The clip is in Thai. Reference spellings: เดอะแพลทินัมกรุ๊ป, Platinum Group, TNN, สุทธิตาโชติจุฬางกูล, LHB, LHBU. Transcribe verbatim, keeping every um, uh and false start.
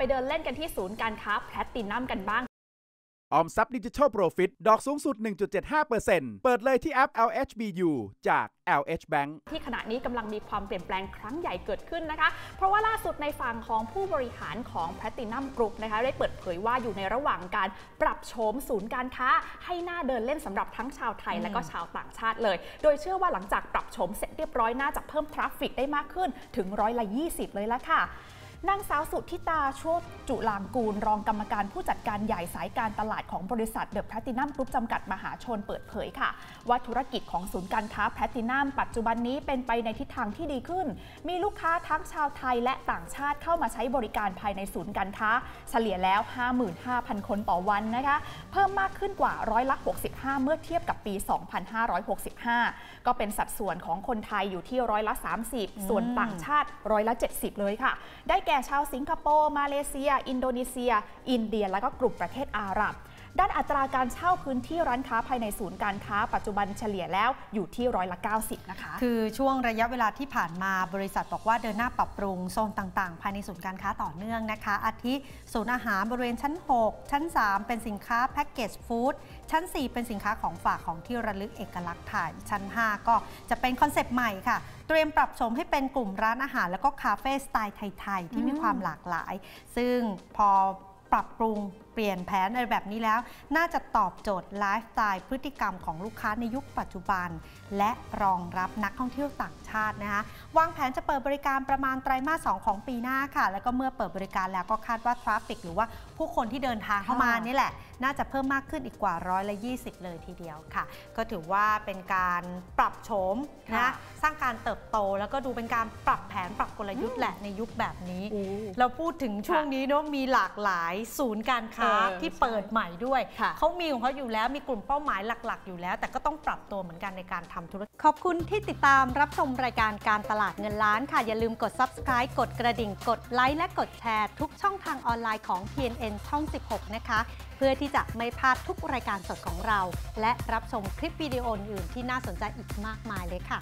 ไปเดินเล่นกันที่ศูนย์การค้าแพลตตินัมกันบ้างออมทรัพย์ดิจิทัลโปรฟิตดอกสูงสุด หนึ่งจุดเจ็ดห้าเปอร์เซ็นต์ เปิดเลยที่แอป แอล เอช บี ยู จาก แอล เอช Bank ที่ขณะนี้กำลังมีความเปลี่ยนแปลงครั้งใหญ่เกิดขึ้นนะคะเพราะว่าล่าสุดในฝั่งของผู้บริหารของ Platinum Group นะคะได้เปิดเผยว่าอยู่ในระหว่างการปรับโฉมศูนย์การค้าให้หน้าเดินเล่นสำหรับทั้งชาวไทยและก็ชาวต่างชาติเลยโดยเชื่อว่าหลังจากปรับโฉมเสร็จเรียบร้อยน่าจะเพิ่มทราฟฟิกได้มากขึ้นถึงร้อยละยี่สิบเลยละค่ะนางสาวสุทธิตาโชติจุฬางกูลรองกรรมการผู้จัดการใหญ่สายการตลาดของบริษัทเดอะแพลทินัมกรุ๊ปจำกัดมหาชนเปิดเผยค่ะว่าธุรกิจของศูนย์การค้าแพลทินัมปัจจุบันนี้เป็นไปในทิศทางที่ดีขึ้นมีลูกค้าทั้งชาวไทยและต่างชาติเข้ามาใช้บริการภายในศูนย์การค้าเฉลี่ยแล้ว ห้าหมื่นห้าพัน คนต่อวันนะคะเพิ่มมากขึ้นกว่าร้อยละหกสิบห้าเมื่อเทียบกับปี สองพันห้าร้อยหกสิบห้า ก็เป็นสัดส่วนของคนไทยอยู่ที่ร้อยละสามสิบส่วนต่างชาติร้อยละเจ็ดสิบเลยค่ะได้แก่ชาวสิงคโปร์มาเลเซียอินโดนีเซียอินเดียและก็กลุ่มประเทศอาหรับด้านอัตราการเช่าพื้นที่ร้านค้าภายในศูนย์การค้าปัจจุบันเฉลี่ยแล้วอยู่ที่ร้อยละเก้าสิบนะคะคือช่วงระยะเวลาที่ผ่านมาบริษัทบอกว่าเดินหน้าปรับปรุงโซนต่างๆภายในศูนย์การค้าต่อเนื่องนะคะอาทิศูนย์อาหารบริเวณชั้นหกชั้นสามเป็นสินค้าแพ็กเกจฟู้ดชั้นสี่เป็นสินค้าของฝากของที่ระลึกเอกลักษณ์ไทยชั้นห้าก็จะเป็นคอนเซปต์ใหม่ค่ะเตรียมปรับโฉมให้เป็นกลุ่มร้านอาหารแล้วก็คาเฟ่สไตล์ไทยๆที่มีความหลากหลายซึ่งพอปรับปรุงเปลี่ยนแผนอะไรแบบนี้แล้วน่าจะตอบโจทย์ไลฟ์สไตล์พฤติกรรมของลูกค้าในยุคปัจจุบันและรองรับนักท่องเที่ยวต่างชาตินะคะวางแผนจะเปิดบริการประมาณไตรมาสสองของปีหน้าค่ะแล้วก็เมื่อเปิดบริการแล้วก็คาดว่าทราฟฟิกหรือว่าผู้คนที่เดินทางเข้ามานี่แหละน่าจะเพิ่มมากขึ้นอีกกว่าร้อยละยี่สิบเลยทีเดียวค่ะก็ถือว่าเป็นการปรับโฉมนะสร้างการเติบโตแล้วก็ดูเป็นการปรับแผนปรับกลยุทธ์แหละในยุคแบบนี้เราพูดถึงช่วงนี้เนาะมีหลากหลายศูนย์การค้าที่เปิดใหม่ด้วยเขามีของเขาอยู่แล้วมีกลุ่มเป้าหมายหลักๆอยู่แล้วแต่ก็ต้องปรับตัวเหมือนกันในการทำธุรกิจขอบคุณที่ติดตามรับชมรายการการตลาดเงินล้านค่ะอย่าลืมกด ซับสไครบ์ กดกระดิ่งกดไลค์และกดแชร์ทุกช่องทางออนไลน์ของ ที เอ็น เอ็น ช่องสิบหกนะคะเพื่อที่จะไม่พลาดทุกรายการสดของเราและรับชมคลิปวิดีโออื่นที่น่าสนใจอีกมากมายเลยค่ะ